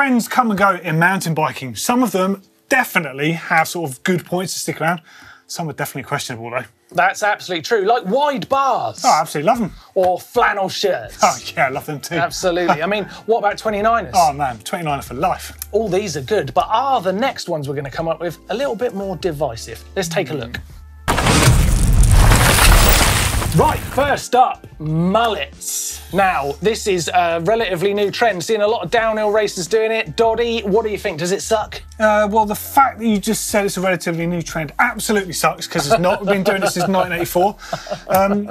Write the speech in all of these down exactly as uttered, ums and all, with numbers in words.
friends come and go in mountain biking. Some of them definitely have sort of good points to stick around. Some are definitely questionable though. That's absolutely true. Like wide bars. Oh, I absolutely love them. Or flannel shirts. Oh, yeah, I love them too. Absolutely. I mean, what about twenty-niners? Oh, man, twenty-niner for life. All these are good, but are the next ones we're going to come up with a little bit more divisive? Let's take a look. Right, first up, mullets. Now, this is a relatively new trend. Seeing a lot of downhill racers doing it. Doddy, what do you think? Does it suck? Uh, well, the fact that you just said it's a relatively new trend absolutely sucks, because it's not been doing this since nineteen eighty-four. Um,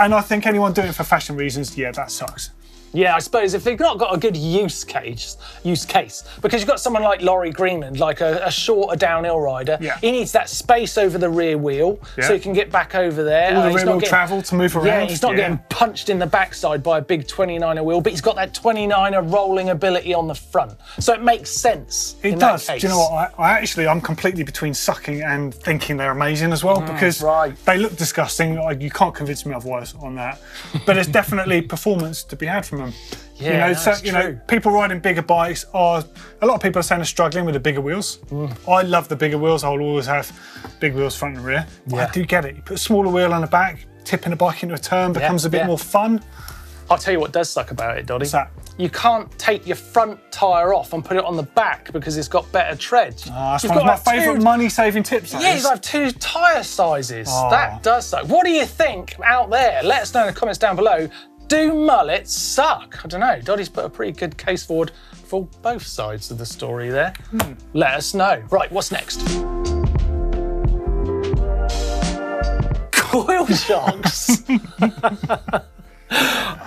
and I think anyone doing it for fashion reasons, yeah, that sucks. Yeah, I suppose if they've not got a good use case, use case, because you've got someone like Laurie Greenland, like a, a shorter downhill rider, yeah. He needs that space over the rear wheel, yeah. So he can get back over there. All the uh, rear wheel travel to move around. Yeah, he's not yeah. getting punched in the backside by a big twenty-niner wheel, but he's got that twenty-niner rolling ability on the front. So it makes sense. It in does. That case. Do you know what? I, I actually, I'm completely between sucking and thinking they're amazing as well, mm, because right. they look disgusting. Like, you can't convince me otherwise on that. But there's definitely performance to be had from them. Yeah, you know, so, you know, people riding bigger bikes are, a lot of people are saying they're struggling with the bigger wheels. Mm. I love the bigger wheels. I'll always have big wheels front and rear. Yeah. I do get it. You put a smaller wheel on the back, tipping a bike into a turn becomes yeah, a bit yeah. more fun. I'll tell you what does suck about it, Doddy. What's that? You can't take your front tyre off and put it on the back because it's got better tread. Oh, that's You've one got of my favourite money-saving tips. Yeah, you've got two tyre sizes. Oh. That does suck. What do you think out there? Let us know in the comments down below. Do mullets suck? I don't know. Doddy's put a pretty good case forward for both sides of the story there. Hmm. Let us know. Right, what's next? Coil shocks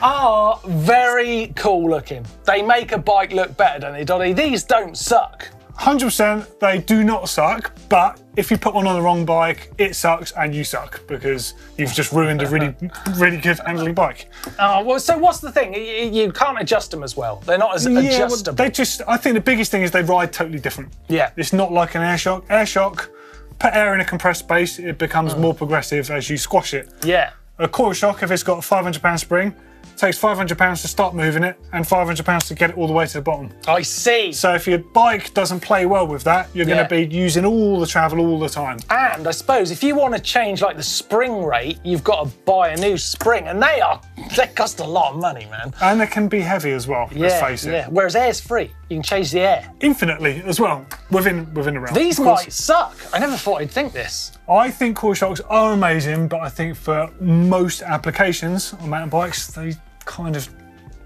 are very cool looking. They make a bike look better, don't they, Doddy? These don't suck. one hundred percent they do not suck, but if you put one on the wrong bike, it sucks and you suck because you've just ruined a really, really good handling bike. Oh, well, so what's the thing? You can't adjust them as well. They're not as yeah, adjustable. Well, they just, I think the biggest thing is they ride totally different. Yeah. It's not like an air shock. Air shock, put air in a compressed space, it becomes mm. more progressive as you squash it. Yeah. A coil shock, if it's got a five hundred pound spring, it takes five hundred pounds to start moving it and five hundred pounds to get it all the way to the bottom. I see. So if your bike doesn't play well with that, you're yeah. going to be using all the travel all the time. And I suppose if you want to change like the spring rate, you've got to buy a new spring, and they are they cost a lot of money, man. And they can be heavy as well. Yeah, let's face it. Yeah. Whereas air's free, you can change the air infinitely as well within within a realm. These might suck. I never thought I'd think this. I think coil shocks are amazing, but I think for most applications on mountain bikes, they kind of,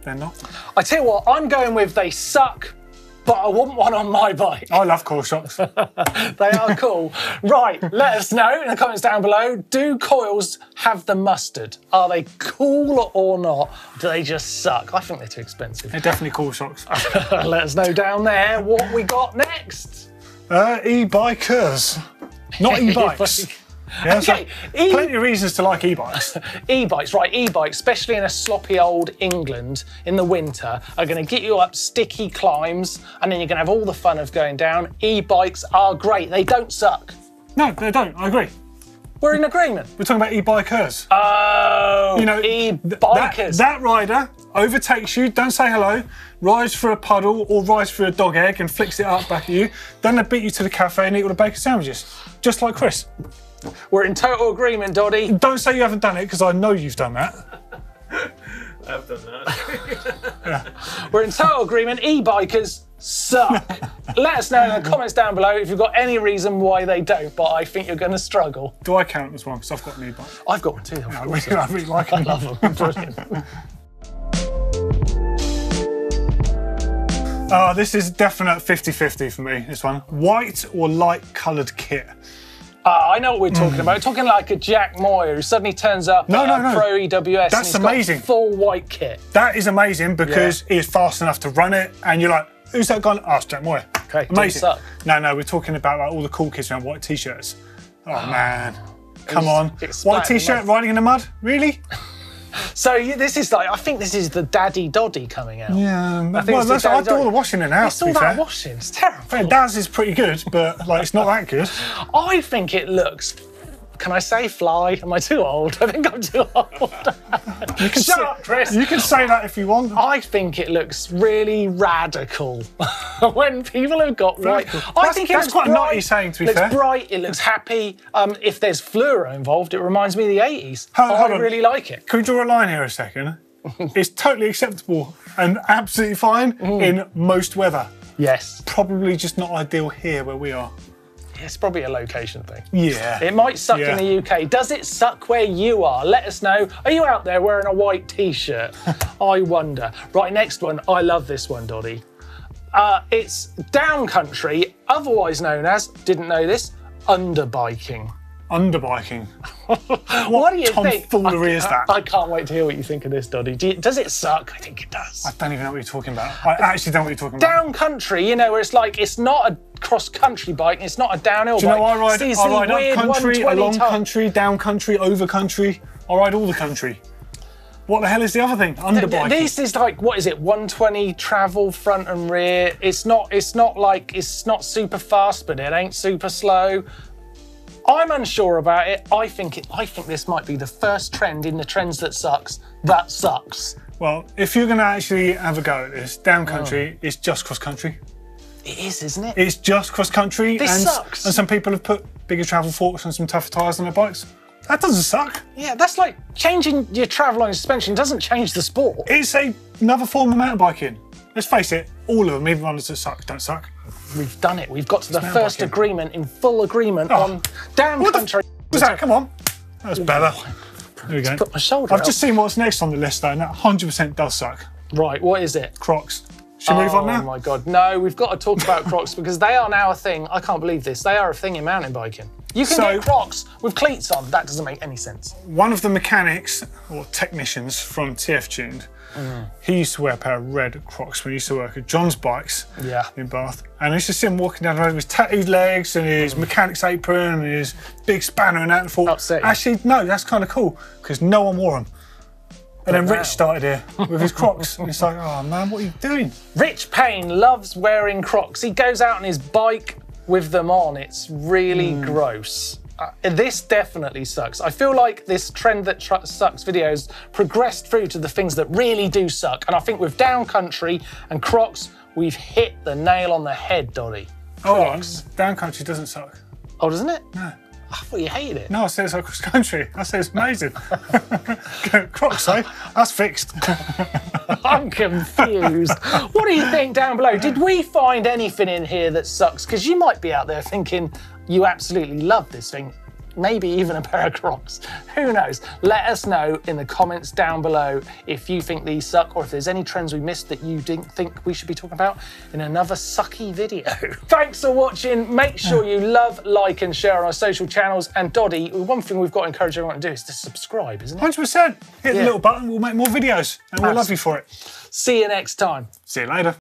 they're not. I tell you what, I'm going with they suck, but I want one on my bike. I love coil shocks. They are cool. Right, let us know in the comments down below, do coils have the mustard? Are they cool or not? Do they just suck? I think they're too expensive. They're definitely coil shocks. Let us know down there what we got next. Uh, E-bikers. Not e-bikes. Yeah, okay, so e plenty of reasons to like e-bikes. E-bikes, right, e-bikes, especially in a sloppy old England in the winter, are going to get you up sticky climbs, and then you're going to have all the fun of going down. E-bikes are great. They don't suck. No, they don't. I agree. We're in agreement. We're talking about e-bikers. Oh, you know, e-bikers. That, that rider overtakes you, don't say hello, rides through a puddle or rides through a dog egg and flicks it up back at you. Then they beat you to the cafe and eat all the bacon sandwiches, just like Chris. We're in total agreement, Doddy. Don't say you haven't done it, because I know you've done that. I've done that. Yeah. We're in total agreement. E-bikers suck. Let us know in the comments down below if you've got any reason why they don't, but I think you're going to struggle. Do I count as one? Because I've got an e-bike. I've got one too. Yeah, I, really, I really like them. I love them. Brilliant. uh, this is definite fifty fifty for me, this one. White or light coloured kit? Uh, I know what we're talking mm. about. We're talking like a Jack Moyer who suddenly turns up no, at no, no. Pro E W S. That's and amazing. Got full white kit. That is amazing because yeah. he is fast enough to run it, and you're like, who's that guy? Oh, it's Jack Moyer. Okay, amazing. Suck. No, no, we're talking about like all the cool kids around white t-shirts. Oh, oh man, come on, white t-shirt riding in the mud, really? So this is like, I think this is the Daddy Doddy coming out. Yeah, I think well, it's that's, I do all the washing in house. It's all that fair. washing. It's terrible. Daz is pretty good, but like it's not that good. I think it looks Can I say fly? Am I too old? I think I'm too old. You can Shut up, Chris! You can say that if you want. I think it looks really radical when people have got right. That's, I think that's quite naughty saying, to be fair. It looks bright, it looks happy. Um, if there's fluoro involved, it reminds me of the eighties. Hold, I hold really on. like it. Can we draw a line here a second? It's totally acceptable and absolutely fine mm. in most weather. Yes. Probably just not ideal here where we are. It's probably a location thing. Yeah. It might suck yeah. in the U K. Does it suck where you are? Let us know. Are you out there wearing a white T-shirt? I wonder. Right, next one. I love this one, Doddy. Uh, it's down country, otherwise known as, didn't know this, underbiking. Underbiking? what what do you think? Tomfoolery is that? I can't wait to hear what you think of this, Doddy. Do you, does it suck? I think it does. I don't even know what you're talking about. I actually don't know what you're talking about. Down country, you know, where it's like, it's not a cross-country bike, it's not a downhill bike. Do you know, I ride, I ride up country, along country, down country, over country. I ride all the country. What the hell is the other thing? Underbiking. This is like, what is it? one twenty travel front and rear. It's not, it's not like, it's not super fast, but it ain't super slow. I'm unsure about it. I think it. I think this might be the first trend in the trends that sucks. That sucks. Well, if you're going to actually have a go at this, down country oh. is just cross country. It is, isn't it? It's just cross country. This and, sucks. And some people have put bigger travel forks and some tougher tyres on their bikes. That doesn't suck. Yeah, that's like changing your travel line suspension doesn't change the sport. It's a, another form of mountain biking. Let's face it, all of them, even ones that suck, don't suck. We've done it. We've got to the first agreement, in full agreement oh. on damn country. What was that? Come on. That's better. There we go. Put my shoulder I've out. just seen what's next on the list, though, and that one hundred percent does suck. Right, what is it? Crocs. Should we move on now? Oh, my God. No, we've got to talk about Crocs because they are now a thing. I can't believe this. They are a thing in mountain biking. You can so, get Crocs with cleats on. That doesn't make any sense. One of the mechanics, or technicians, from T F Tuned, Mm. he used to wear a pair of red Crocs when he used to work at John's Bikes yeah. in Bath. And I used to see him walking down the road with his tattooed legs and his mm. mechanic's apron and his big spanner and that, and thought, Upsetting. actually, no, that's kind of cool, because no one wore them. And then wow. Rich started here with his Crocs. And it's like, oh, man, what are you doing? Rich Payne loves wearing Crocs. He goes out on his bike with them on. It's really mm. gross. Uh, this definitely sucks. I feel like this trend that tr sucks videos progressed through to the things that really do suck. And I think with down country and Crocs, we've hit the nail on the head, Doddy. Crocs. Oh, down country doesn't suck. Oh, doesn't it? No. I thought you hated it. No, I said it's like cross country. I said it's amazing. Crocs, though, that's fixed. I'm confused. What do you think down below? Did we find anything in here that sucks? Because you might be out there thinking, you absolutely love this thing, maybe even a pair of Crocs. Who knows? Let us know in the comments down below if you think these suck or if there's any trends we missed that you didn't think we should be talking about in another sucky video. Thanks for watching. Make sure you love, like and share on our social channels. And Doddy, one thing we've got to encourage everyone to do is to subscribe, isn't it? one hundred percent. Hit yeah. the little button. We'll make more videos and we'll absolutely. love you for it. See you next time. See you later.